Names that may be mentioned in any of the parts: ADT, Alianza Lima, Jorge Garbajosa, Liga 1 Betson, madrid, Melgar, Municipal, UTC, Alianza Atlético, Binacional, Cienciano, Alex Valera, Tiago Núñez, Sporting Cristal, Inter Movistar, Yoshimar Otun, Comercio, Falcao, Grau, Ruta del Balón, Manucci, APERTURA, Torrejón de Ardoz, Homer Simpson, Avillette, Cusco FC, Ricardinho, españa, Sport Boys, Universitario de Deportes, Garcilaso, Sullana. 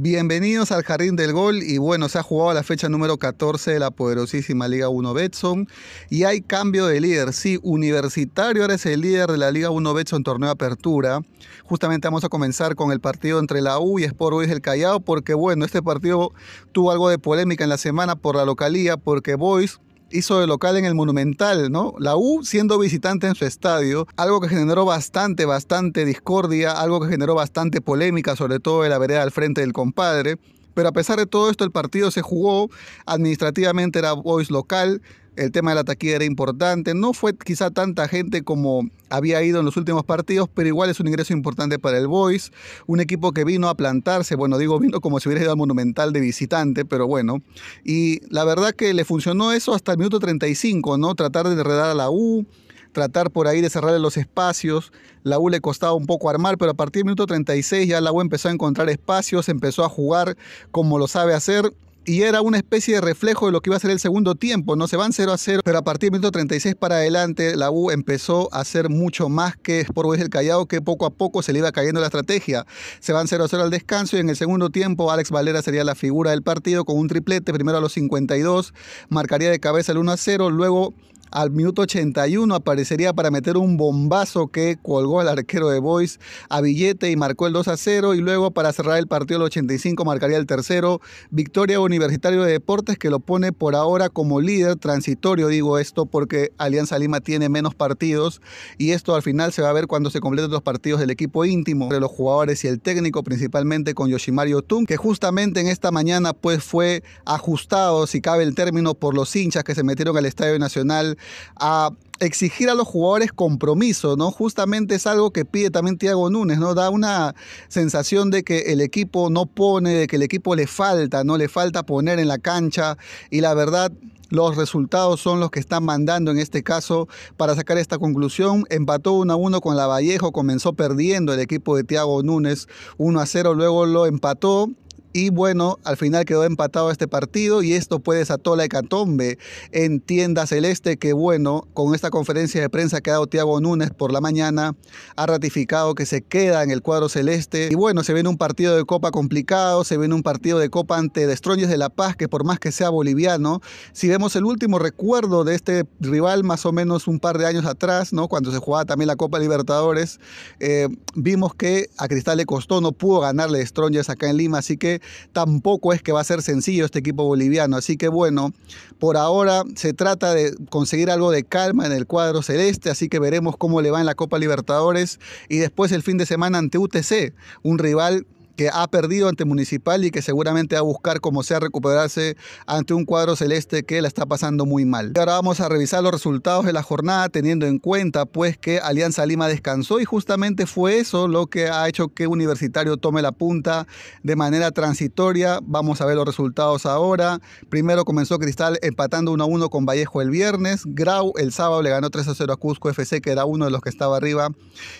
Bienvenidos al Jardín del Gol y bueno, se ha jugado la fecha número 14 de la poderosísima Liga 1 Betson y hay cambio de líder. Sí, Universitario ahora es el líder de la Liga 1 Betson Torneo de Apertura. Justamente vamos a comenzar con el partido entre la U y Sport Boys del Callao porque bueno, este partido tuvo algo de polémica en la semana por la localía porque Boys hizo de local en el Monumental, ¿no? La U siendo visitante en su estadio, algo que generó bastante discordia, algo que generó bastante polémica, sobre todo en la vereda al frente del compadre. Pero a pesar de todo esto, el partido se jugó, administrativamente era Boys local, el tema de la taquilla era importante, no fue quizá tanta gente como había ido en los últimos partidos, pero igual es un ingreso importante para el Boys, un equipo que vino a plantarse, bueno, digo, vino como si hubiera ido al Monumental de visitante, pero bueno, y la verdad que le funcionó eso hasta el minuto 35, ¿no? Tratar de enredar a la U, tratar por ahí de cerrarle los espacios, la U le costaba un poco armar, pero a partir del minuto 36 ya la U empezó a encontrar espacios, empezó a jugar como lo sabe hacer, y era una especie de reflejo de lo que iba a ser el segundo tiempo, ¿no? Se van 0-0, pero a partir del minuto 36 para adelante la U empezó a hacer mucho más que Sport Boys del Callao, que poco a poco se le iba cayendo la estrategia. Se van 0-0 al descanso y en el segundo tiempo Alex Valera sería la figura del partido con un triplete, primero a los 52, marcaría de cabeza el 1-0, luego al minuto 81 aparecería para meter un bombazo que colgó al arquero de Boys, Avillette, y marcó el 2-0. Y luego para cerrar el partido al 85 marcaría el tercero. Victoria Universitario de Deportes, que lo pone por ahora como líder transitorio. Digo esto porque Alianza Lima tiene menos partidos y esto al final se va a ver cuando se completen los partidos del equipo íntimo entre los jugadores y el técnico, principalmente con Yoshimar Otun, que justamente en esta mañana pues fue ajustado, si cabe el término, por los hinchas que se metieron al Estadio Nacional a exigir a los jugadores compromiso, ¿no? Justamente es algo que pide también Tiago Núñez, ¿no? Da una sensación de que el equipo no pone, de que el equipo le falta, ¿no? Le falta poner en la cancha y la verdad, los resultados son los que están mandando en este caso para sacar esta conclusión. Empató 1-1 con la Vallejo, comenzó perdiendo el equipo de Tiago Núñez 1-0, luego lo empató. Y bueno, al final quedó empatado este partido y esto pues desató la hecatombe en Tienda Celeste que bueno, con esta conferencia de prensa que ha dado Tiago Núñez por la mañana, ha ratificado que se queda en el cuadro celeste. Y bueno, se viene un partido de Copa complicado, se viene un partido de Copa ante Strongest de La Paz, que por más que sea boliviano, si vemos el último recuerdo de este rival más o menos un par de años atrás, ¿no? Cuando se jugaba también la Copa Libertadores, vimos que a Cristal le costó, no pudo ganarle Strongest acá en Lima, así que tampoco es que va a ser sencillo este equipo boliviano, así que bueno, por ahora se trata de conseguir algo de calma en el cuadro celeste, así que veremos cómo le va en la Copa Libertadores y después el fin de semana ante UTC, un rival que ha perdido ante Municipal y que seguramente va a buscar como sea recuperarse ante un cuadro celeste que la está pasando muy mal. Y ahora vamos a revisar los resultados de la jornada teniendo en cuenta pues que Alianza Lima descansó y justamente fue eso lo que ha hecho que Universitario tome la punta de manera transitoria. Vamos a ver los resultados ahora. Primero comenzó Cristal empatando 1-1 con Vallejo el viernes. Grau el sábado le ganó 3-0 a Cusco FC, que era uno de los que estaba arriba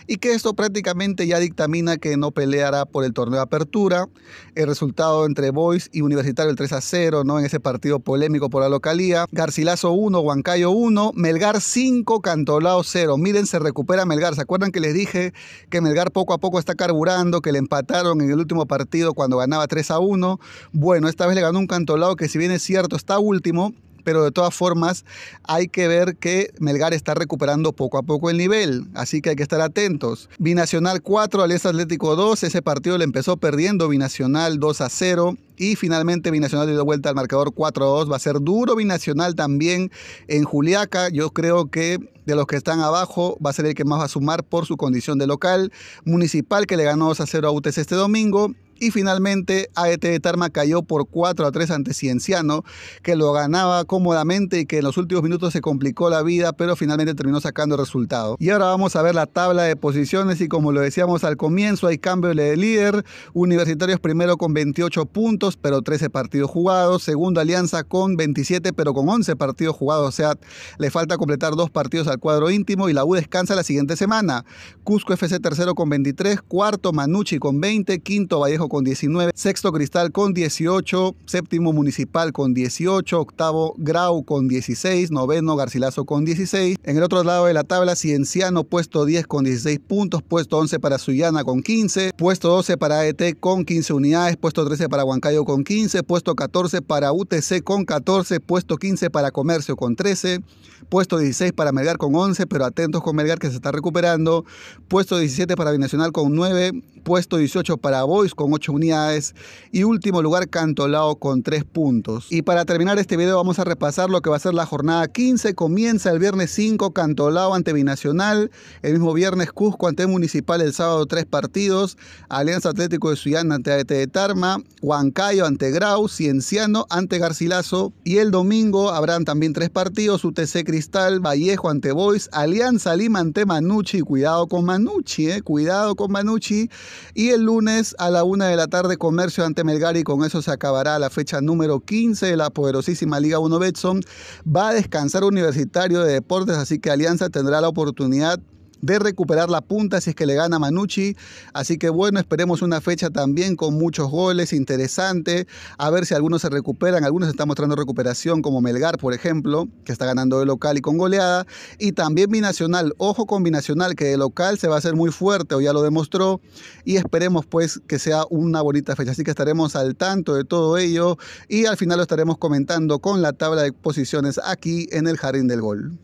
y que esto prácticamente ya dictamina que no peleará por el torneo apertura. El resultado entre Boys y Universitario el 3-0, ¿no? En ese partido polémico por la localía. Garcilaso 1, Huancayo 1, Melgar 5, Cantolao 0. Miren, se recupera Melgar. ¿Se acuerdan que les dije que Melgar poco a poco está carburando, que le empataron en el último partido cuando ganaba 3-1? Bueno, esta vez le ganó un Cantolao que si bien es cierto está último, pero de todas formas hay que ver que Melgar está recuperando poco a poco el nivel, así que hay que estar atentos. Binacional 4, Alianza Atlético 2, ese partido le empezó perdiendo Binacional 2-0 y finalmente Binacional dio vuelta al marcador 4-2, va a ser duro Binacional también en Juliaca, yo creo que de los que están abajo va a ser el que más va a sumar por su condición de local. Municipal que le ganó 2-0 a UTC este domingo. Y finalmente ADT de Tarma cayó por 4-3 ante Cienciano, que lo ganaba cómodamente y que en los últimos minutos se complicó la vida, pero finalmente terminó sacando el resultado. Y ahora vamos a ver la tabla de posiciones y como lo decíamos al comienzo, hay cambio de líder. Universitarios primero con 28 puntos, pero 13 partidos jugados. Segundo Alianza con 27, pero con 11 partidos jugados. O sea, le falta completar 2 partidos al cuadro íntimo y la U descansa la siguiente semana. Cusco FC tercero con 23, cuarto Manucci con 20, quinto Vallejo Cienciano con 19, sexto Cristal con 18, séptimo Municipal con 18, octavo Grau con 16, noveno Garcilaso con 16. En el otro lado de la tabla, Cienciano puesto 10 con 16 puntos, puesto 11 para Sullana con 15, puesto 12 para ADT con 15 unidades, puesto 13 para Huancayo con 15, puesto 14 para UTC con 14, puesto 15 para Comercio con 13, puesto 16 para Melgar con 11, pero atentos con Melgar que se está recuperando, puesto 17 para Binacional con 9, puesto 18 para Boys con 8 unidades y último lugar Cantolao con 3 puntos. Y para terminar este video vamos a repasar lo que va a ser la jornada 15, comienza el viernes 5, Cantolao ante Binacional, el mismo viernes Cusco ante Municipal, el sábado 3 partidos, Alianza Atlético de Sullana ante ADT de Tarma, Huancayo ante Grau, Cienciano ante Garcilaso y el domingo habrán también 3 partidos, UTC Cristal, Vallejo ante Boys, Alianza Lima ante Manucci, cuidado con Manucci, cuidado con Manucci, y el lunes a la 1 de la tarde Comercio ante Melgar, y con eso se acabará la fecha número 15 de la poderosísima Liga 1 Betson. Va a descansar Universitario de Deportes, así que Alianza tendrá la oportunidad de recuperar la punta si es que le gana Manucci, así que bueno, esperemos una fecha también con muchos goles, interesante, a ver si algunos se recuperan, algunos están mostrando recuperación como Melgar por ejemplo, que está ganando de local y con goleada, y también Binacional, ojo con Binacional que de local se va a hacer muy fuerte, o ya lo demostró, y esperemos pues que sea una bonita fecha, así que estaremos al tanto de todo ello y al final lo estaremos comentando con la tabla de posiciones aquí en El Jardín del Gol.